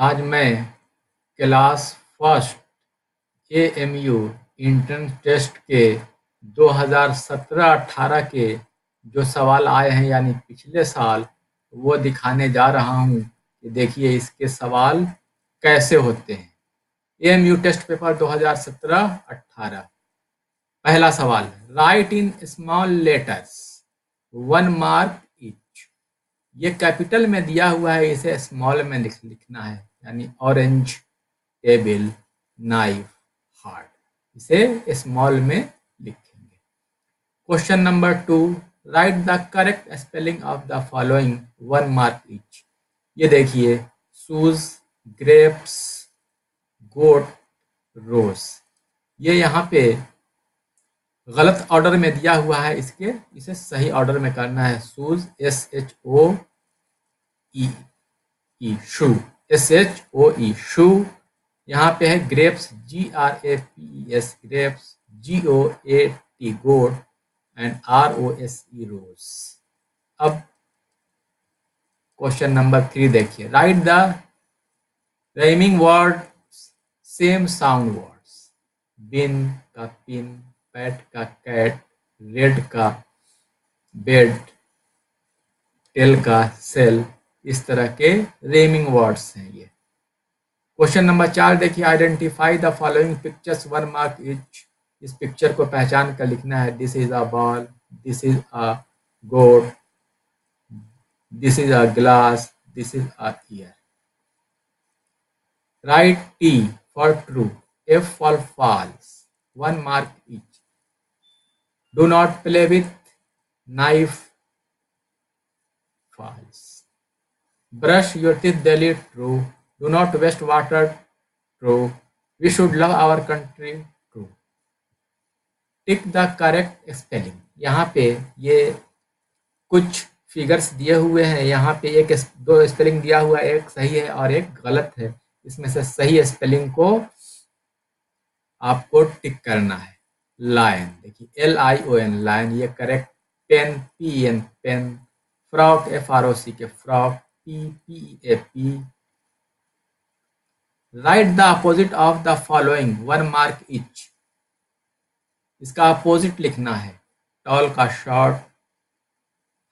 आज मैं class first AMU entrance test के 2017-18 के जो सवाल आए हैं यानी पिछले साल वो दिखाने जा रहा हूं कि देखिए इसके सवाल कैसे होते हैं। AMU test paper 2017-18। पहला सवाल, write in small letters 1 mark each. ये कैपिटल में दिया हुआ है, इसे स्मॉल में लिखना है यानी ऑरेंज, टेबल, नाइफ, हार्ट, इसे स्मॉल में लिखेंगे। Question number 2, write the correct spelling of the following 1 mark each. ये देखिए शूज, ग्रेप्स, गोट, रोज, ये यहाँ पे गलत ऑर्डर में दिया हुआ है, इसे सही ऑर्डर में करना है। Shoes SHOE, shoe SHOE, shoe. यहाँ पे है grapes GRAPES, grapes, GOAT, goat, and ROSE, rose. अब क्वेश्चन नंबर 3 देखिए, write the rhyming words same sound words. Bin का पिन, पैट का कैट, रेड का बेड, टेल का सेल, इस तरह के रेमिंग वर्ड्स हैं ये। क्वेश्चन नंबर 4 देखिए, identify the following pictures 1 mark each. इस पिक्चर को पहचान कर लिखना है। This is a ball, this is a goat, this is a glass, this is a ear. Write T for true, F for false, 1 mark each. Do not play with knife, false. Brush your teeth daily, true. Do not waste water, true. We should love our country, true. Tick the correct spelling. यहाँ पे ये कुछ figures दिए हुए हैं, यहाँ पे एक दो स्पेलिंग दिया हुआ है, एक सही है और एक गलत है। इसमें से सही स्पेलिंग को आपको टिक करना है। लायन देखिए LION, लायन, ये correct. Pen PEN, pen. Frock FROC K, frock. PEAP। Write the opposite of the following 1 mark each. इसका अपोजिट लिखना है। टॉल का शॉर्ट,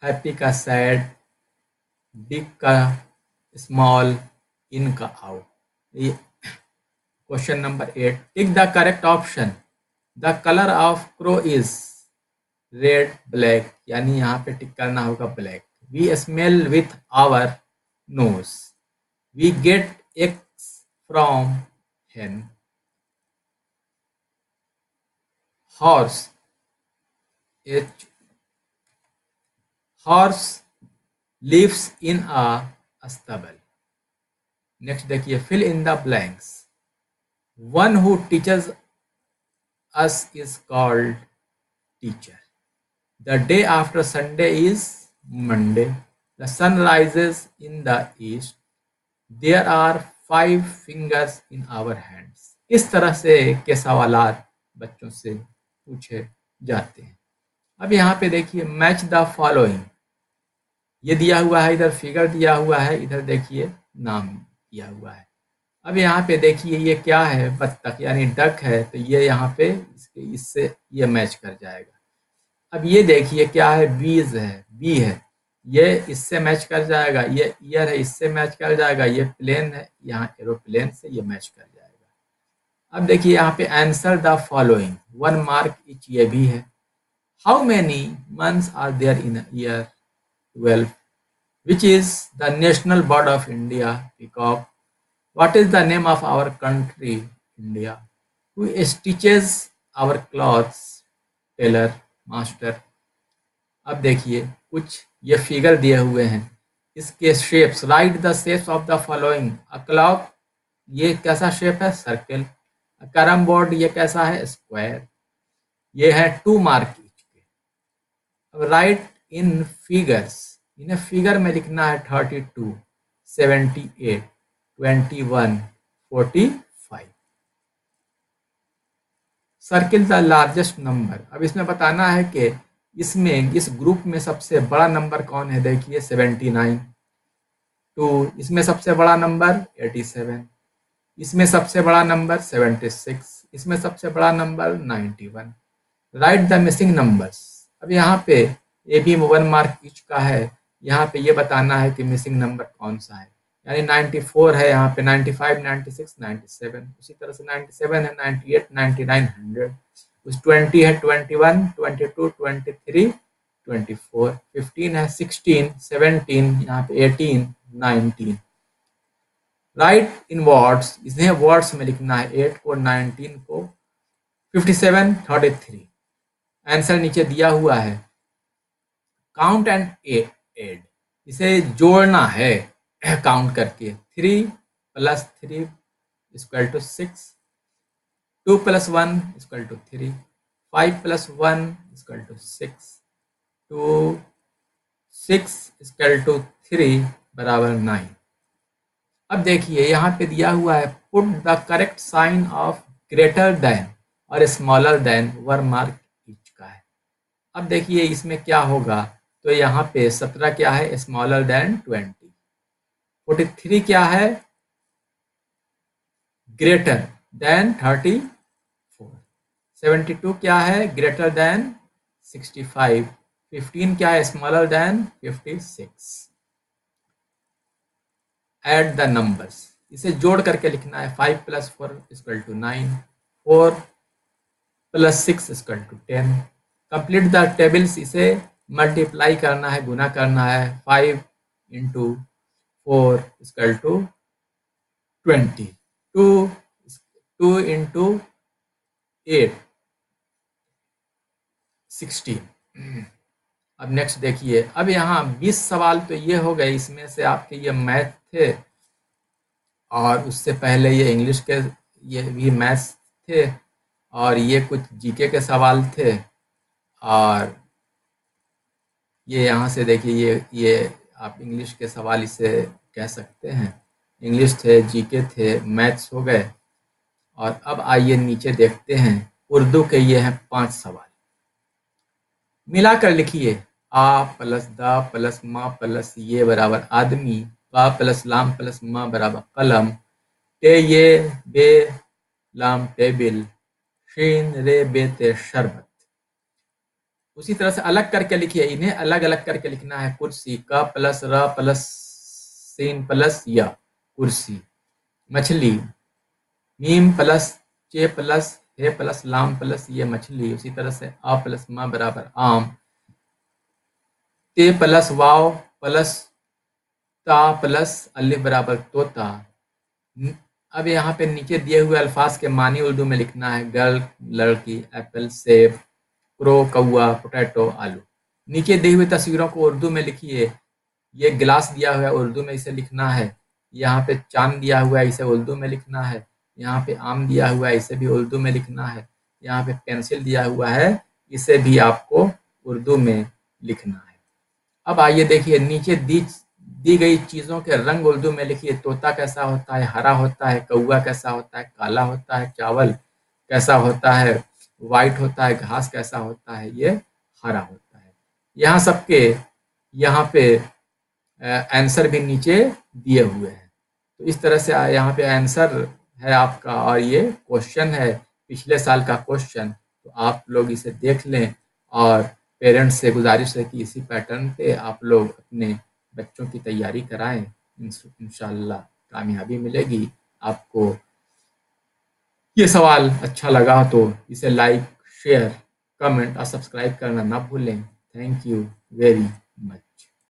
हैप्पी का सैड, बिग का स्मॉल, इन का आउट। ये question number 8, tick the correct option. The colour of crow is red, black, यानी यहाँ पे टिक करना होगा black. We smell with our nose, we get eggs from hen. Horse H, horse lives in a stable. Next देखिए, fill in the blanks. One who teaches us is called teacher. The day after Sunday is Monday. The sun rises in the east. There are 5 fingers in our hands. इस तरह से के सवाल बच्चों से पूछे जाते हैं। अब यहाँ पे देखिए, मैच द फॉलोइंग, ये दिया हुआ है, इधर फिगर दिया हुआ है, इधर देखिए नाम दिया हुआ है। अब यहाँ पे देखिए ये क्या है, बत्तख यानी डक है, तो ये यहाँ पे इससे ये मैच कर जाएगा। अब ये देखिए क्या है, बीज है, बी है, ये इससे मैच कर जाएगा। ये ईयर है, इससे मैच कर जाएगा। ये प्लेन है, यहाँ एरोप्लेन से ये मैच कर जाएगा। अब देखिए यहाँ पे answer the following 1 mark each, ये भी है। How many months are there in a year? 12, which is the national bird of India? Peacock. What is the name of our country? India. Who stitches our clothes? Tailor, master. अब देखिए कुछ ये figure दिए हुए हैं, इसके shapes. Write the shapes of the following. A clock, ये कैसा शेप है? सर्कल। कैरम बोर्ड, ये कैसा है? स्क्वायर। ये है 2 मार्क ईच के। अब राइट इन फिगर्स, इन्हें फिगर में लिखना है। 32, 78, 21, 45। Circle the largest number. अब इसमें बताना है कि इसमें इस ग्रुप में सबसे बड़ा नंबर कौन है। देखिए 79, तो इसमें सबसे बड़ा नंबर 87, इसमें सबसे बड़ा नंबर 76, इसमें सबसे बड़ा number 91। Write the missing numbers. अब यहाँ पे ए बी 1 मार्क ईच का है, यहाँ पे ये बताना है कि मिसिंग नंबर कौन सा है। यानी 94 है, यहाँ पे 95, 96, 97, उसी तरह से 97 है, 98, 99, 100, उस 20 है 21, 22, 23, 24, 15 है 16, 17, यहाँ पे 18, 19। राइट इन वर्ड्स, इन्हें वर्ड्स में लिखना है 8 को, 19 को, 57, 33। आंसर नीचे दिया हुआ है। काउंट एंड एड, इसे जोड़ना है काउंट करके। 3 + 3 = 6, 2 + 1 = 3, 5 + 1 = 6, 2 + 6 = 3 = 9। अब देखिए यहाँ पे दिया हुआ है put the correct sign of greater than और स्मॉलर देन 1 मार्क ईच का है। अब देखिए इसमें क्या होगा, तो यहाँ पे 17 क्या है, स्मॉलर देन 20, 43 क्या है, ग्रेटर देन 34, 72 क्या है, ग्रेटर देन 65, 15 क्या है, smaller than 56। Add the numbers, इसे जोड़ करके लिखना है। 5 + 4 = 9, 4 + 6 = 10। कंप्लीट द टेबल्स, इसे मल्टीप्लाई करना है, गुना करना है। 5 × 4 = 20, 2 × 8 16। अब नेक्स्ट देखिए, अब यहाँ 20 सवाल तो ये हो गए, इसमें से आपके ये मैथ थे और उससे पहले ये इंग्लिश के ये भी मैथ्स थे और ये कुछ जीके के सवाल थे और ये यहाँ से देखिए ये आप इंग्लिश के सवाल इसे कह सकते हैं, इंग्लिश थे, जीके थे, मैथ्स हो गए। और अब आइए नीचे देखते हैं, उर्दू के ये हैं 5 सवाल, मिलाकर लिखिए। A + D + M + ये = आदमी, K + L + M = कलम, T / B / table, Sh / R / B / शरबत। उसी तरह से अलग करके लिखिए, इन्हें अलग अलग करके लिखना है। कुर्सी, K + R + S + Y कुर्सी। मछली, M + J + H + L + ये मछली। उसी तरह से A + M = आम, T + W + ता + अ = तोता। अब यहाँ पे नीचे दिए हुए अल्फाज के मानी उर्दू में लिखना है। गर्ल लड़की, एप्पल सेब, क्रो कौआ, पोटैटो आलू। नीचे दी हुई तस्वीरों को उर्दू में लिखिए। ये गिलास दिया हुआ है, उर्दू में इसे लिखना है। यहाँ पे चांद दिया हुआ है, इसे उर्दू में लिखना है। यहाँ पे आम दिया हुआ है, इसे भी उर्दू में लिखना है। यहाँ पे पेंसिल दिया हुआ है, इसे भी आपको उर्दू में लिखना है। अब आइए देखिए, नीचे दी गई चीज़ों के रंग उर्दू में लिखिए। तोता कैसा होता है, हरा होता है। कौआ कैसा होता है, काला होता है। चावल कैसा होता है, वाइट होता है। घास कैसा होता है, ये हरा होता है। यहाँ सबके यहाँ पे आंसर भी नीचे दिए हुए हैं। तो इस तरह से यहाँ पे आंसर है आपका और ये क्वेश्चन है, पिछले साल का क्वेश्चन। तो आप लोग इसे देख लें और पेरेंट्स से गुजारिश है कि इसी पैटर्न पे आप लोग अपने बच्चों की तैयारी कराएं। इंशाल्लाह कामयाबी मिलेगी आपको। ये सवाल अच्छा लगा तो इसे लाइक, शेयर, कमेंट और सब्सक्राइब करना ना भूलें। Thank you very much.